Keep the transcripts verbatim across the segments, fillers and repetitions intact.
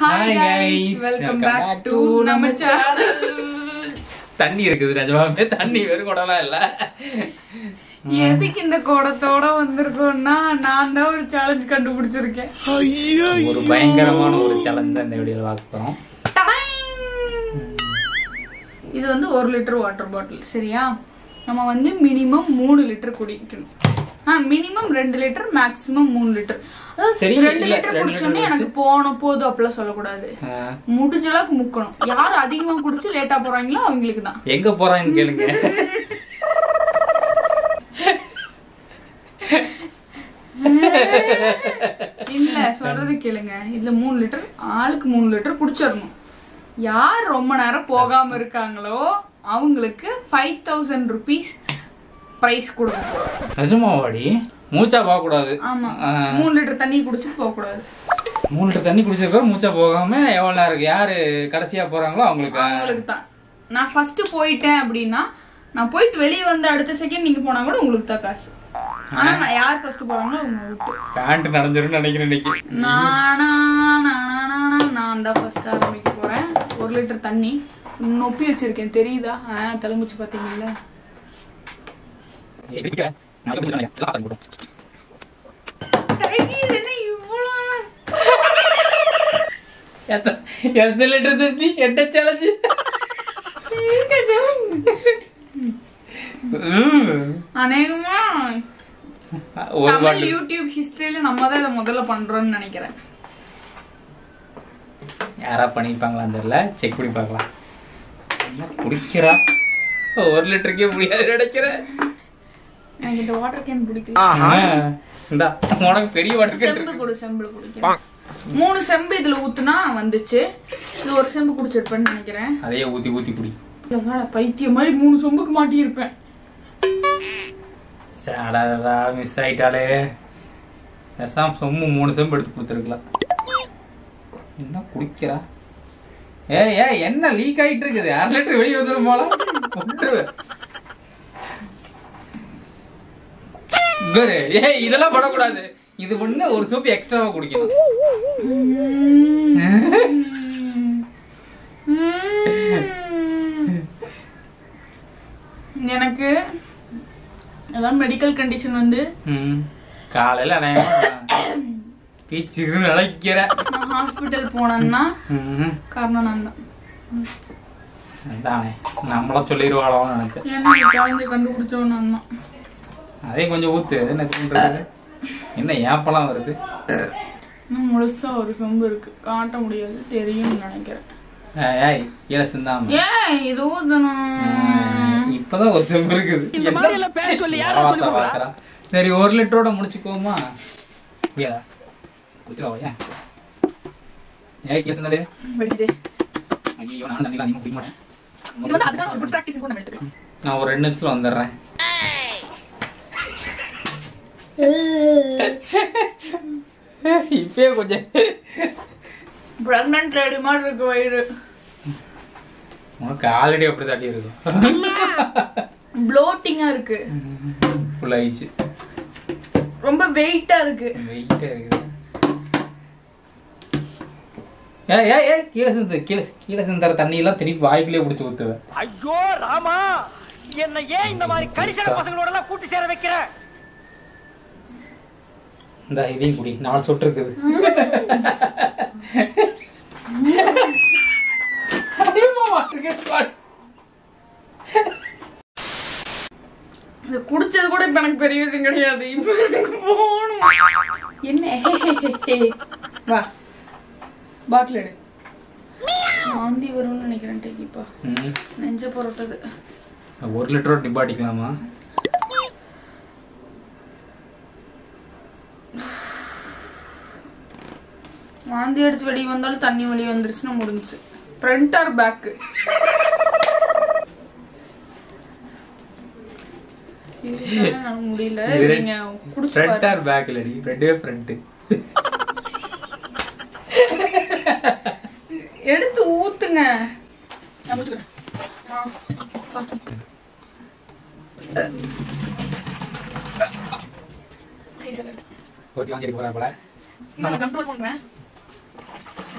Hi guys, welcome back, back to நம்ம channel. தண்ணி இருக்குது ராஜபாபு, தண்ணி வேற கொடலாம் இல்ல. எதுக்கு இந்த கோடத்தோட வந்திருக்கோம்னா நான் தான் ஒரு challenge கண்டுபிடிச்சிருக்கேன். ஐயோ ஒரு பயங்கரமான ஒரு challenge தான் இந்த வீடியோல பார்க்க போறோம். இது வந்து one liter water bottle சரியா? நம்ம வந்து minimum three liter குடிக்கணும். Ah, minimum two liter, maximum three liter. That's two liter குடிச்சேன்னா எனக்கு போனோ போதோ அப்பள சொல்ல கூடாது. முடிஞ்சளக்கு முக்கணும். யார் அதிகமா குடிச்சு லேட்டா போறாங்களோ அவங்களுக்கு தான். எங்க போறாங்கன்னு கேளுங்க. இல்ல சொல்றது கேளுங்க. இதுல three liter ஆளுக்கு three liter குடிச்சிரணும். யார் ரொம்ப நேரம் போகாம இருக்காங்களோ அவங்களுக்கு five thousand rupees price கொடுங்க. நிஜமாவாடி மூச்சா போக கூடாது. ஆமா three liter தண்ணி குடிச்சு போக கூடாது. three liter தண்ணி குடிச்சதுக்கு மூச்சா போகாம எவ்வளவு நேரம் இருக்கு யாரு கடைசியா போறாங்களோ அவங்களுக்கு உங்களுக்கு தான். நான் ஃபர்ஸ்ட் போய்ட்டேன் அப்படினா நான் போய் வெளிய வந்து அடுத்த செகண்ட் நீங்க போனா கூட உங்களுக்கு தான் காசு. ஆனா நான் யார் ஃபர்ஸ்ட் போறாங்களோ அவங்க காண்ட் நடந்துரும் நினைக்கிறேன் இன்னைக்கு. நானா நானா நான் தான் ஃபர்ஸ்ட் ஆரம்பிக்க போறேன். one liter தண்ணி நொப்பி வச்சிருக்கேன் தெரியுதா? தலமுச்சு பாத்தீங்களா? நினைக்கிறேன் யாரா பண்ணிப்பாங்களா தெரியல, செக் பண்ணி பார்க்கலாம். குடிக்கிறா ஒரு லிட்டருக்கே முடியாது நினைக்கிறேன். இந்த வாட்டர் கேன் குடிக்கு. ஆஹா இந்த மொடக்கு பெரிய வாட்டர் கேன் செம்பு குடி செம்பு குடிக்க. மூணு செம்பு இதுல ஊத்துனா வந்துச்சு. இது ஒரு செம்பு குடிச்சிட்டேன்னு நினைக்கிறேன். அதையே ஊத்தி ஊத்தி குடி. என்னடா பைத்தியம் மாதிரி மூணு செம்புக்கு மாட்டி இருப்பேன். சடடா மிஸ் ஆயிட்டாலே. எசாம் செம்பு மூணு செம்பு எடுத்து குடிச்சிருக்கலாம். என்ன குடிக்குற? ஏய் ஏய் என்ன லீக் ஆயிட்டு இருக்குது? one liter வெளிய வந்துரும் போல. குடிடுவே. கரே ஏய் இதெல்லாம் போட கூடாது. இது பண்ண ஒரு சூப் எக்ஸ்ட்ராவா குடிக்கணும். எனக்கு அதான் மெடிக்கல் கண்டிஷன் வந்து காலையில நான் பீச்சிக்கு நடக்கிற ஹாஸ்பிடல் போனேன்னா காரணம் நான் தான். அதானே நம்மள சொல்லிடுவாளோ நினைச்சேன். என்ன காரணத்தை கண்டுபிடிச்சோ நான் தான். அதே கொஞ்சம் ஊத்து. என்ன பண்றது? என்ன ஏப்பலாம் வருது? நான் முழுசா ஒரு செம்பு இருக்கு. காட்ட முடியாது தெரியும் நினைக்கிறேன். ஏய் ஏல சிந்தாம. ஏய் இது ஊதுனா. இப்போதான் ஒரு செம்பு இருக்குது. இந்த மாதிரி எல்லாம் பேர் சொல்லி யாரோ சொல்லி போறா. சரி one liter ஓட முடிச்சுக்கோமா? ஏய் குத்துறவயா. ஏய் ஏல சிந்தாதே. வெடிதே. ஐயோ நான் தண்ணில நீ குடி மாட்டே. இது வந்து அதுக்கு ஒரு பிராக்டீஸ் கூட எடுத்துக்கலாம். நான் ஒரு ரெண்டு நிமிஷத்துல வந்துறேன். இப்பே கொஞ்சம் பிரெக்னன்ட் லேடி மாதிரி இருக்கு வயிறு. உனக்கு ஆல்ரெடி அப்படி தட்டி இருக்கு. ப்ளோட்டிங்கா இருக்கு. ஃபுல் ஆயிச்சு. ரொம்ப வெயிட்டா இருக்கு. வெயிட்டா இருக்கு. ஏய் ஏய் ஏய் கீழ செந்து கீழ கீழ செந்தற தண்ணி எல்லாம் திருப்பி வாய்க்குலயே புடிச்சு ஊத்துவே. ஐயோ ராமா என்ன ஏன் இந்த மாதிரி கரிசன பசங்களோட எல்லாம் கூட்டி சேர வைக்கிற? இந்த இதையும் குடி. நாலு சொட்டு இருக்குது. இது குடிச்சது கூட இப்ப எனக்கு பெரிய விஷயம் கிடையாது. இப்ப எனக்கு போகணும். என்ன வா பாட்டில் எடு. வாந்தி வரும்னு நினைக்கிறேன். டேக்கிப்பா நெஞ்ச பொருட்டது. ஒரு லிட்டரோ நிப்பாட்டிக்கலாமா? வாந்தி எடுத்து வெளியே வந்தாலும் தண்ணி வெளியே வந்துருச்சுன்னா முடிஞ்சிச்சு. Front or back? முடியல. நீங்க குடிச்சு பாருங்க. ஃப்ரண்ட் ஆர் பேக் இல்லடி. ரெண்டே ஃப்ரண்ட். எடுத்து ஊத்துங்க. நான் ஊத்துறேன். ஓடி வாங்கி போறா போல. நான் கண்ட்ரோல் பண்றேன்.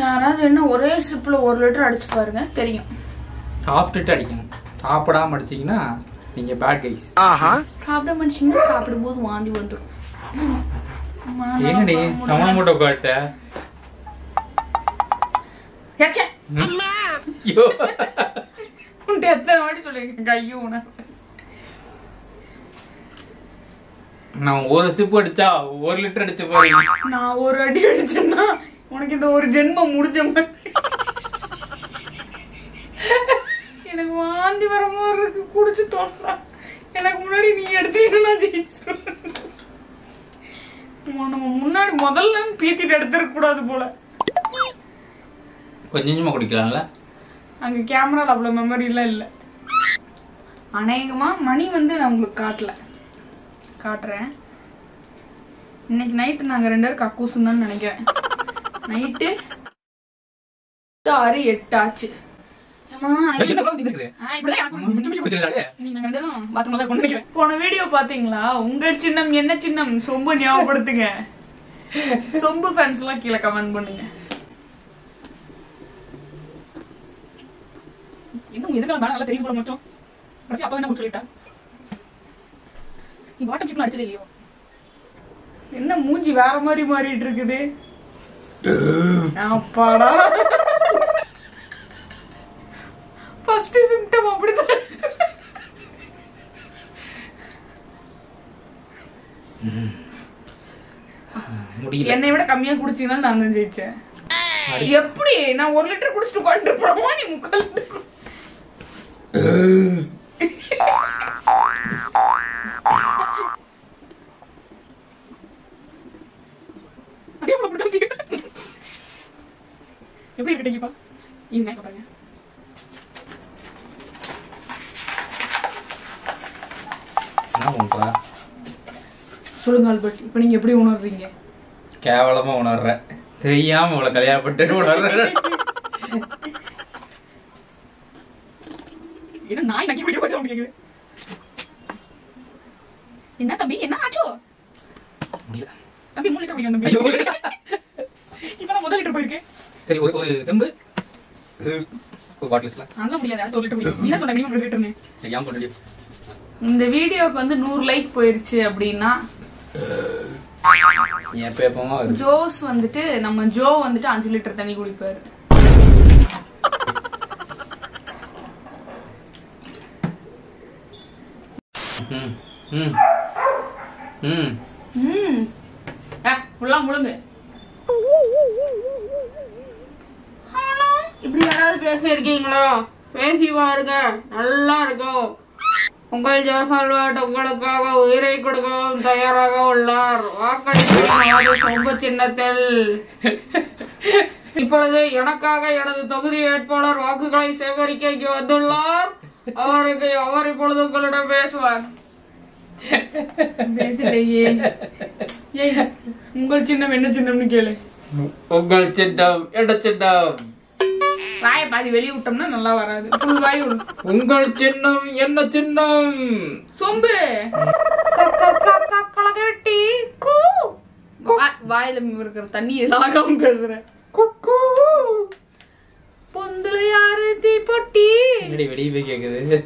யாராவது என்ன ஒரே சிப்ல ஒரு லிட்டர் அடிச்சு பாருங்க தெரியும். சாப்பிட்டுட்டு அடிக்கணும், சாப்பிடாம அடிச்சீங்கன்னா நீங்க பேட் கைஸ். சாப்பிடாம அடிச்சீங்கன்னா சாப்பிடும் போது வாந்தி வந்துடும். எத்தனை வாட்டி சொல்லிருக்கேன் கையும் உன நான் ஒரு சிப்பு அடிச்சா ஒரு லிட்டர் அடிச்சு போறேன். நான் ஒரு அடி அடிச்சேன்னா உனக்கு இந்த ஒரு ஜென்மம் முடிஞ்ச மாதிரி எனக்கு வாந்தி வர மாதிரி இருக்கு. குடிச்சு தோட்டா எனக்கு முன்னாடி நீ எடுத்தீங்கன்னா ஜெயிச்சிருவேன். நம்ம முன்னாடி முதல்ல பீத்திட்டு எடுத்துருக்க கூடாது போல. கொஞ்சமா குடிக்கலாம்ல, அங்க கேமரால அவ்வளவு மெமரி எல்லாம் இல்ல. அநேகமா மணி வந்து நான் உங்களுக்கு காட்டல காட்டுறேன். இன்னைக்கு நைட்டு நாங்க ரெண்டு பேரும் கக்கூசுன்னு தான் நினைக்கிறேன். நைட்டு ஆறு எட்டு ஆச்சு. போன வீடியோ பாத்தீங்களா? உங்க சின்னம் என்ன சின்னம் சொம்பு ஞாபகப்படுத்துங்க. சொம்பு ஃபேன்ஸ் எல்லாம் கீழே கமெண்ட் பண்ணுங்க. இன்னும் எதுக்காக நல்லா தெரியும் போல முடிச்சோம். அப்ப என்ன சொல்லிட்டா நீ பாட்டம் சிப்லாம் அடிச்சது இல்லையோ? என்ன மூஞ்சி வேற மாதிரி மாறிட்டு இருக்குது. அப்பாடா ஃபர்ஸ்ட் சிம்டம் அப்படிதான். என்னை விட கம்மியா குடிச்சீங்கன்னா நான் தான் ஜெயிச்சேன். எப்படி நான் ஒரு லிட்டர் குடிச்சிட்டு உட்காந்துருப்போமா? நீ முக்கால் எப்படி இருக்கீங்கப்பா? இங்க பாருங்க, சொல்லுங்க ஆல்பர்ட், இப்ப நீங்க எப்படி உணர்றீங்க? கேவலமா உணர்றேன், தெரியாம உங்களை கல்யாணம் பண்ணிட்டு உணர்றேன். என்ன தம்பி என்ன ஆச்சோ? தம்பி மூணு லிட்டர் குடிக்கணும் தம்பி. இப்பதான் முதல் லிட்டர் போயிருக்கேன். சரி, ஒரு ஒரு செம்பு ஒரு பாட்டில்ஸ்ல அங்க முடியாது. அடுத்து ஒரு லிட்டர் குடி. நீ என்ன சொன்ன மினிமம் ஒரு லிட்டர்னு? சரியா சொல்றீங்க. இந்த வீடியோக்கு வந்து நூறு லைக் போயிருச்சு அப்படின்னா ஏன் பேப்பமா வருது? ஜோஸ் வந்துட்டு நம்ம ஜோ வந்துட்டு அஞ்சு லிட்டர் தண்ணி குடிப்பாரு. ம் ம் ம் ம் ஆ புள்ள முழுங்க. இப்படி யாராவது பேசியிருக்கீங்களோ? பேசி பாருங்க, நல்லா இருக்கும். உங்கள் ஜோஸ் ஆல்பர்ட் உங்களுக்காக உயிரை கொடுக்கவும் தயாராக உள்ளார். வாக்களிக்கும் சின்னத்தில் இப்பொழுது எனக்காக எனது தொகுதி வேட்பாளர் வாக்குகளை சேகரிக்க இங்கு வந்துள்ளார். அவருக்கு அவர் இப்பொழுது உங்களிடம் பேசுவார். பேசலையே. உங்கள் சின்னம் என்ன சின்னம்னு கேளு. உங்கள் சின்னம் என்ன சின்னம்? வாய பாதி வெளியே விட்டோம்னா நல்லா வராது. உங்கள் சின்னம் என்ன சின்னம்? சொம்பு. வாயில இருக்கிற தண்ணி எல்லாம் பேசுறேன். பொந்துல யாரு தீ பொட்டி வெளியே கேக்குது.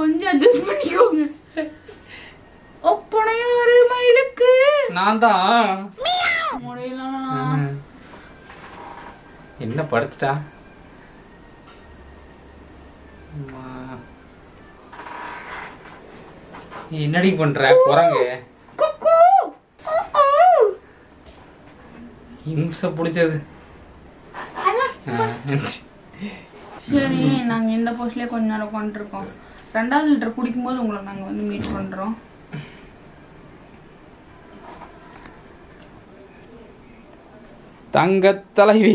கொஞ்சம் அட்ஜஸ்ட் பண்ணிக்கோங்க. ஒப்பனை யாரு மயிலுக்கு? நான் தான். என்ன படுத்துட்டா? என்னடி பண்ற குரங்கு? இம்ச பிடிச்சது. சரி, நாங்க இந்த போஸ்ட்லயே கொஞ்ச நேரம் உட்காந்துருக்கோம். ரெண்டாவது லிட்டர் குடிக்கும் போது உங்களை நாங்க வந்து மீட் பண்றோம். தங்கத் தலைவி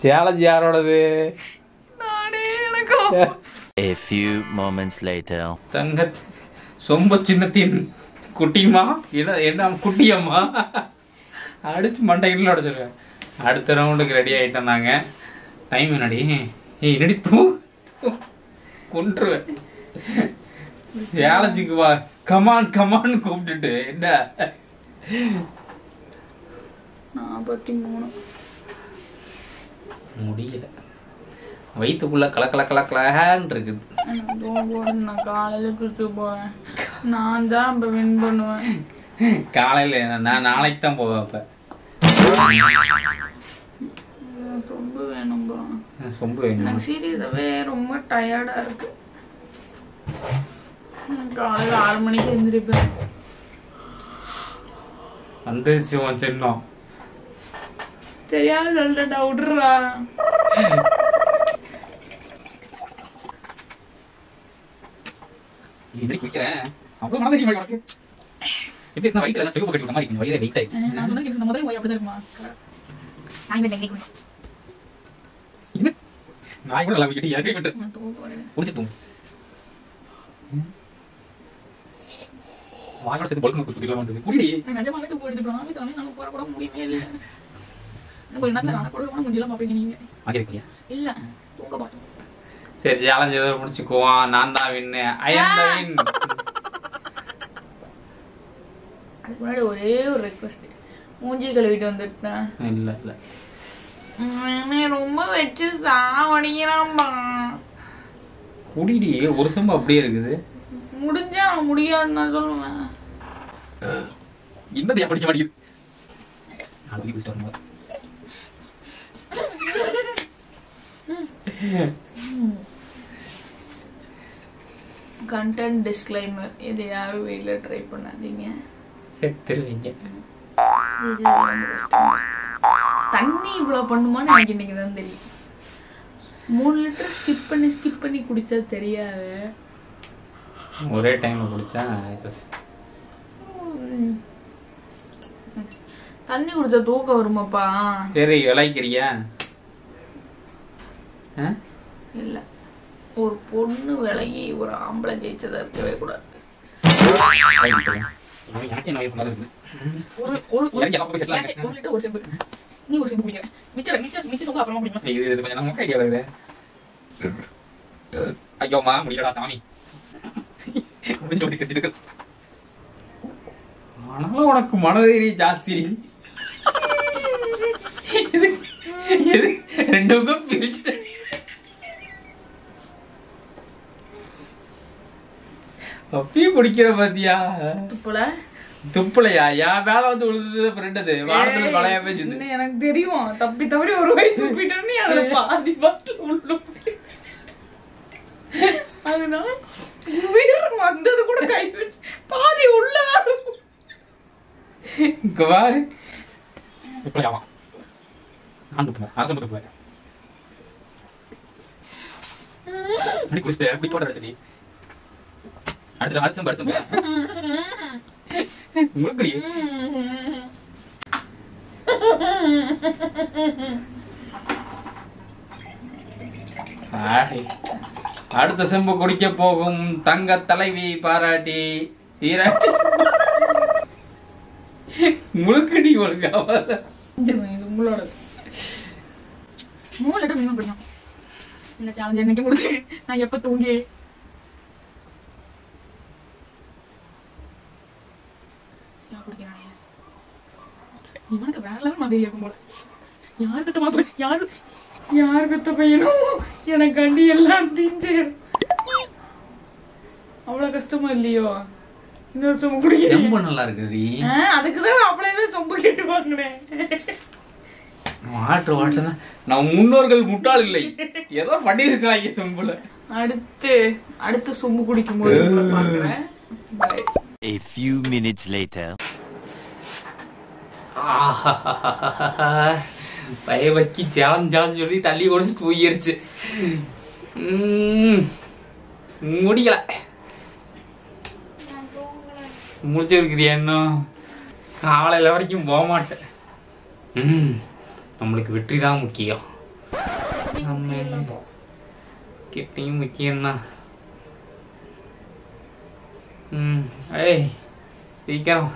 சேலஞ்ச் யாரோடது? நானே எனக்கு. A few moments later. தங்க சொம்ப சின்னத்தின் குட்டிமா என்ன என்ன குட்டியம்மா அடிச்சு மண்டைக்குள்ள அடிச்சிருக்கேன். அடுத்த ரவுண்டுக்கு ரெடி ஆகிட்டோம் நாங்கள். டைம் என்னடி? ஏய் என்னடி தூ கொன்றுவேன். சேலஞ்சுக்கு வா கமான் கமான்னு கூப்பிட்டுட்டு என்ன நாற்பத்தி மூணு முடியல. வயிற்றுக்குள்ள கலக்கல கலக்கலான் இருக்குது. நான் காலையில குடிச்சு போறேன். நான் தான் இப்ப வின் பண்ணுவேன். காலையில நான் நாளைக்கு தான் போவேன். அப்ப சொம்பு வேணும் ப்ரோ. சொம்பு வேணும். நான் சீரியஸாவே ரொம்ப டயர்டா இருக்கு. காலையில் ஆறு மணிக்கு எழுந்திருப்பேன். வந்துருச்சு உன் சின்னம் தெரியாது சொல்லிட்டா விடுறா. வாங்கட செத்து பொல்கன குத்திடலாம் வந்து குடி. நான் நிஜமாவே தூக்கு எடுத்து பிராமி தானே நம்ம போற கூட முடியவே இல்ல. நம்ம என்ன நான் கூட போற முடியல பாப்பீங்க நீங்க. ஆகே இருக்கலையா? இல்ல தூங்க மாட்டோம். சரி சேலஞ்ச் ஏதோ முடிச்சுக்குவா. நான் தான் வின். ஐ அம் தி வின். அதுக்கு ஒரே ஒரு ரிக்வெஸ்ட். மூஞ்சி கழுவிட்டு வந்துட்டா? இல்ல இல்ல. நீ ரொம்ப வெச்சு சாவடிங்கறம்பா. குடிடி ஒரு சம்பா அப்படியே இருக்குது. முடிஞ்சா முடியாது நான் சொல்லுவேன். என்னது படிக்க மாட்டேங்குது? நாளைக்கு விஸ்டம் வா. Content disclaimer. இது யாரும் வீட்ல ட்ரை பண்ணாதீங்க, செத்துருவீங்க. தண்ணி இவ்வளவு பண்ணுமான்னு எனக்கு இன்னைக்கு தான் தெரியும். மூணு லிட்டர் ஸ்கிப் பண்ணி ஸ்கிப் பண்ணி குடிச்சா தெரியாது. ஒரே டைம் குடிச்சா தண்ணி குடிச்சா தூக்கம் வருமாப்பா. சரி விளைக்கிறியா? இல்ல ஒரு பொண்ணு விலகி ஒரு ஆம்பளை ஜெயிச்சதை இருக்கவே கூடாது. நீ ஒரு செம்பு குடிக்கிற மிச்சம். ஐயோமா முடியலடா சாமி. உனக்கு மனதைரிய ஜாஸ்தி. ரெண்டுக்கும் பிரிச்சு அப்பி பிடிக்கிற பாத்தியா? துப்புல துப்புலையா? என் வேலை வந்து உழுது ஃப்ரெண்டது வாரத்துல பழைய பேச்சு எனக்கு தெரியும். தப்பி தவறி ஒரு வாய் துப்பிட்டேன்னு அதை பாதி பாட்டு உள்ள அதனால வந்தது கூட கை பாதி உள்ள அடுத்த செம்பு குடிக்க போகும் தங்க தலைவி பாராட்டி சீராட்டி முழுக்கடி ஒழுங்காவது மூணு லிட்டர் மினிமம் பிடிக்கும். இந்த சேலஞ்ச் என்னைக்கு முடிச்சு நான் எப்ப தூங்கி இவனுக்கு வேலை மாதிரி இருக்கும் போல. யாரு கிட்ட மாப்பிள்ள யாரு யார் கத்த பையனும் எனக்கு கண்டி எல்லாம் திஞ்சு அவ்வளவு கஷ்டமா இல்லையோ? இன்னொரு சொம்பு குடிக்கிறேன். ரொம்ப நல்லா இருக்குது. அதுக்குதான் அப்படியே சொம்பு கேட்டு வாங்கினேன். வாட்டர் வாட்டர் நான் முன்னோர்கள் முட்டாள் இல்லை ஏதோ பண்ணிருக்காங்க சொம்புல. அடுத்து அடுத்து சொம்பு குடிக்கும் போது பாக்குறேன். A few minutes later. பயவக்கி ஜான் ஜான் சொல்லி தள்ளி கொடுத்து தூங்கிருச்சு. முடிக்கல முடிச்சிருக்கிறியா இன்னும் காலையில வரைக்கும் போக மாட்டேன். ம் நம்மளுக்கு வெற்றி தான் முக்கியம். கிட்டையும் முக்கியம்தான். ம் ஏய் சீக்கிரம்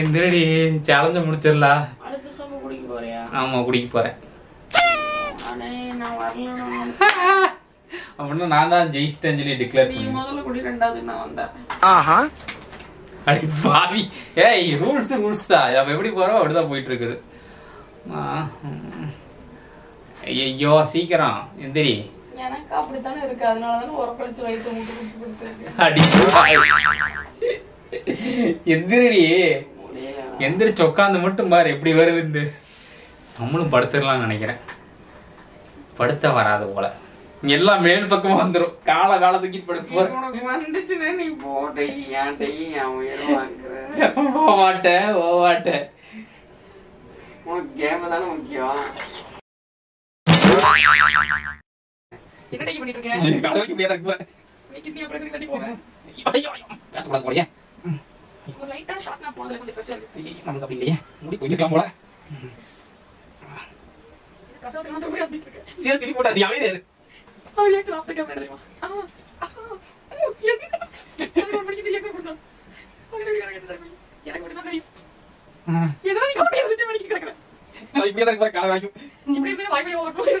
எந்திரடி சேலஞ்ச முடிச்சிடலாம். அடுத்த சோம்பு குடிக்க போறியா? ஆமா குடிக்க போறேன். அப்படின்னா நான் தான் ஜெயிச்சிட்டேன்னு சொல்லி டிக்ளேர் பண்ணி முதல்ல குடி ரெண்டாவது நான் வந்தேன். ஆஹா அடி பாவி. ஏய் ரூல்ஸ் ரூல்ஸ் தான். நம்ம எப்படி போறோம் அப்படிதான் போயிட்டு இருக்குது. ஐயோ சீக்கிரம் எந்திரி. எனக்கு அப்படித்தானே இருக்கு. அதனாலதான் உரப்பழிச்சு வைத்து எந்திரடி எந்திரிச்சு உட்காந்து மட்டும் பாரு எப்படி வருது. நம்மளும் படுத்துடலாம் நினைக்கிறேன். படுத்த வராது போல எல்லாம் மேல் பக்கமா வந்துடும். கால காலத்துக்கு போடுறேன். ஒரு லைட்டா ஷார்ட்னா போடல கொஞ்சம் ஃப்ரெஷா இருக்கு. நமக்கு அப்படி இல்லையே முடி கொஞ்சம் போல கசவத்துல வந்து போய் அடிச்சிருக்கு. சீல் திருப்பி போடா நீ அவேதே. ஆ ரியாக்ட் ஆஃப் கேமரா எடுமா. ஆ என்ன படிக்க தெரியாது போடா. பக்கத்துல இறங்கிட்டு இருக்கு. எனக்கு மட்டும் தான் தெரியும். ஆ ஏதோ நீ கோடி வந்து மணிக்கு கிடக்குற. நான் இப்படியே தான் போற கால வாங்கும். இப்படி இருந்து வாய் போய் ஓவர் போய்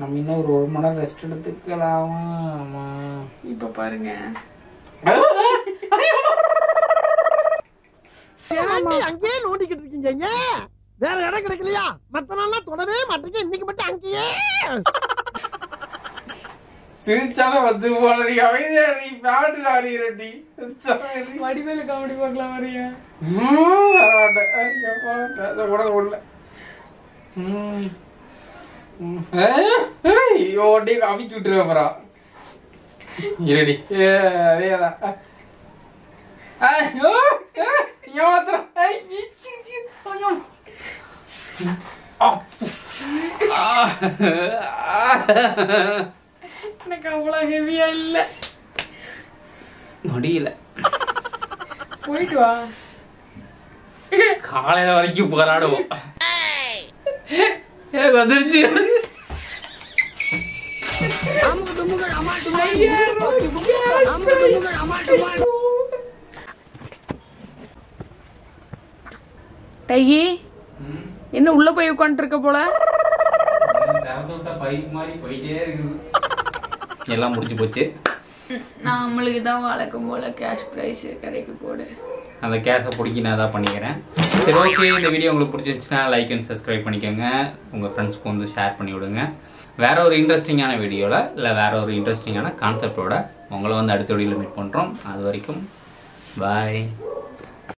நம்ம இன்னும் ஒரு மணி நேரம் ரெஸ்ட் எடுத்துக்கலாமா? ஆமா இப்ப பாருங்க அங்கேயே நோண்டிக்கிட்டு இருக்கீங்க. வேற இடம் கிடைக்கலையா? மத்த நாள்லாம் தொடவே மாட்டேங்க. இன்னைக்கு மட்டும் அங்கேயே சிரிச்சாலும் வந்து போடுறீங்க. வடிவேல காமெடி பார்க்கலாம் வரியா? உடல அமிச்சு விட்டுருவா இருடி. அதேதான் எனக்கு அவ்வளவு ஹெவியா இல்ல முடியல. போயிட்டு வா. காலையில வரைக்கும் போராடுவோம். வந்துருச்சு டையி. என்ன உள்ள போய் உட்காந்து இருக்க போல? எல்லாம் முடிஞ்சு போச்சு. நம்மளுக்கு தான் வழக்கம் போல கேஷ் பிரைஸ் கிடைக்க போடு. அந்த கேஷை பிடிக்கி நான் தான் பண்ணிக்கிறேன். சரி ஓகே. இந்த வீடியோ உங்களுக்கு பிடிச்சிருந்துச்சுன்னா லைக் அண்ட் சப்ஸ்கிரைப் பண்ணிக்கோங்க. உங்கள் ஃப்ரெண்ட்ஸ்க்கு வந்து ஷேர் பண்ணி விடுங்க. வேற ஒரு இன்ட்ரெஸ்டிங்கான வீடியோவில் இல்லை வேற ஒரு இன்ட்ரெஸ்டிங்கான கான்செப்டோட உங்களை வந்து அடுத்த வீடியோவில் மீட் பண்ணுறோம். அது வரைக்கும் பாய்.